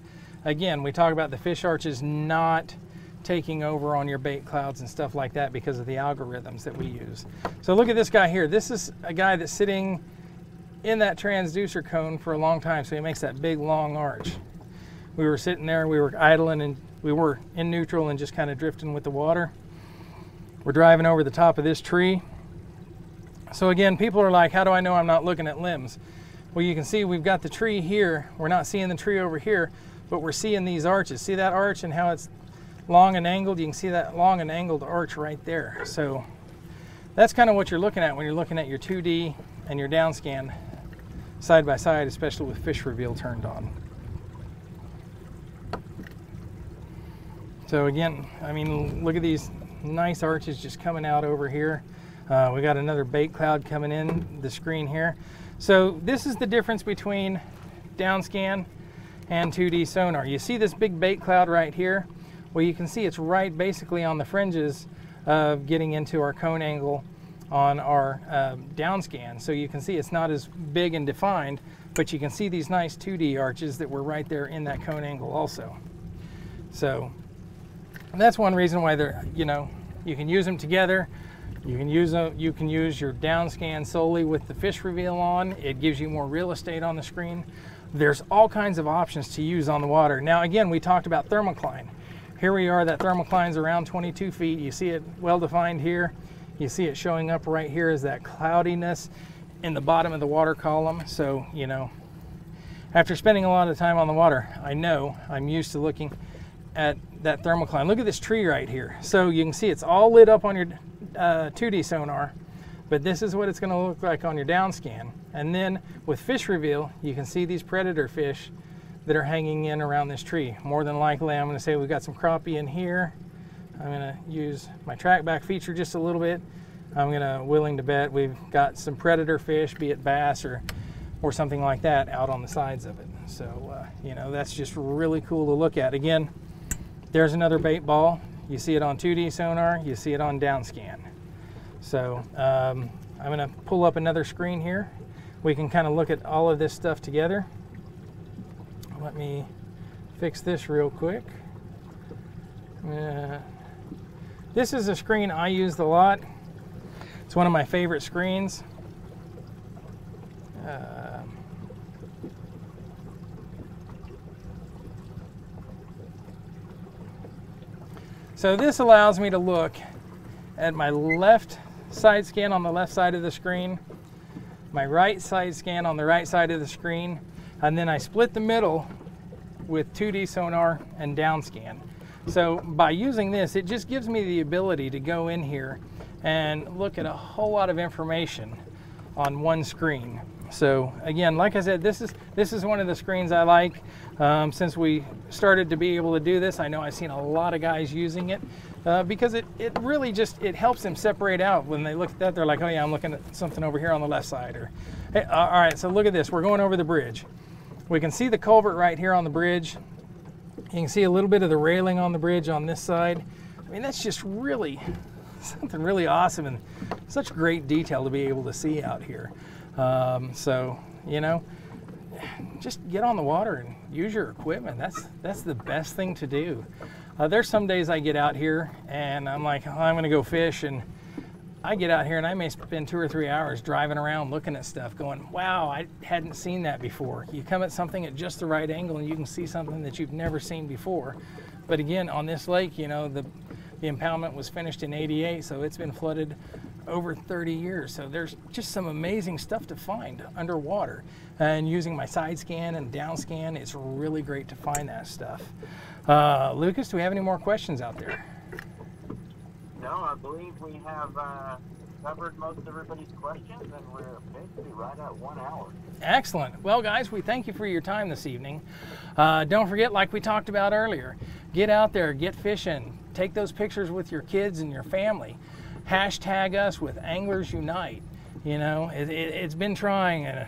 Again, we talk about the fish arches not taking over on your bait clouds and stuff like that because of the algorithms that we use. So look at this guy here. This is a guy that's sitting in that transducer cone for a long time, so he makes that big long arch. We were sitting there, we were idling, and we were in neutral and just kind of drifting with the water. We're driving over the top of this tree. So again, people are like, how do I know I'm not looking at limbs? Well, you can see we've got the tree here. We're not seeing the tree over here, but we're seeing these arches. See that arch and how it's long and angled? You can see that long and angled arch right there. So that's kind of what you're looking at when you're looking at your two D and your down scan side by side, especially with fish reveal turned on. So again, I mean, look at these nice arches just coming out over here. Uh, we got another bait cloud coming in the screen here. So this is the difference between down scan and two D sonar. You see this big bait cloud right here? Well, you can see it's right basically on the fringes of getting into our cone angle on our uh, down scan. So you can see it's not as big and defined, but you can see these nice two D arches that were right there in that cone angle also. So that's one reason why they're, you know, you can use them together. You can use a, you can use your down scan solely with the fish reveal on. It gives you more real estate on the screen. There's all kinds of options to use on the water. Now again, we talked about thermocline. Here we are, that thermocline's around twenty-two feet. You see it well defined here. You see it showing up right here as that cloudiness in the bottom of the water column. So, you know, after spending a lot of time on the water, I know I'm used to looking at that thermocline. Look at this tree right here. So you can see it's all lit up on your uh, two D sonar, but this is what it's gonna look like on your down scan. And then with fish reveal, you can see these predator fish that are hanging in around this tree. More than likely, I'm gonna say we've got some crappie in here. I'm gonna use my track back feature just a little bit. I'm gonna willing to bet we've got some predator fish, be it bass or, or something like that, out on the sides of it. So, uh, you know, that's just really cool to look at. Again, there's another bait ball. You see it on two D sonar, you see it on down scan. So um, I'm gonna pull up another screen here. We can kind of look at all of this stuff together. Let me fix this real quick. Uh, this is a screen I used a lot. It's one of my favorite screens. Uh, so this allows me to look at my left side scan on the left side of the screen, my right side scan on the right side of the screen, and then I split the middle with two D sonar and down scan. So by using this, it just gives me the ability to go in here and look at a whole lot of information on one screen. So again, like I said, this is, this is one of the screens I like. Um, since we started to be able to do this, I know I've seen a lot of guys using it uh, because it, it really just, it helps them separate out. When they look at that, they're like, oh yeah, I'm looking at something over here on the left side. Or, hey, uh, all right, so look at this, we're going over the bridge. We can see the culvert right here on the bridge. You can see a little bit of the railing on the bridge on this side. I mean, that's just really something really awesome and such great detail to be able to see out here. Um, so, you know, just get on the water and use your equipment. That's, that's the best thing to do. Uh, there's some days I get out here and I'm like, oh, I'm gonna go fish, and I get out here and I may spend two or three hours driving around looking at stuff going, wow, I hadn't seen that before. You come at something at just the right angle and you can see something that you've never seen before. But again, on this lake, you know, the, the impoundment was finished in eighty-eight, so it's been flooded over thirty years. So there's just some amazing stuff to find underwater. And using my side scan and down scan, it's really great to find that stuff. Uh, Lucas, do we have any more questions out there? No, I believe we have uh, covered most everybody's questions, and we're basically right at one hour. Excellent. Well, guys, we thank you for your time this evening. Uh, don't forget, like we talked about earlier, get out there, get fishing, take those pictures with your kids and your family. Hashtag us with Anglers Unite. You know, it, it, it's been trying at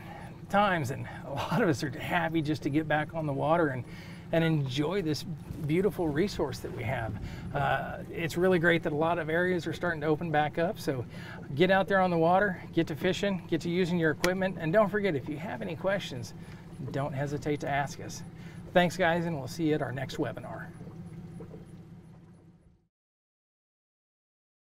times, and a lot of us are happy just to get back on the water and and enjoy this beautiful resource that we have. Uh, it's really great that a lot of areas are starting to open back up, so get out there on the water, get to fishing, get to using your equipment, and don't forget, if you have any questions, don't hesitate to ask us. Thanks, guys, and we'll see you at our next webinar.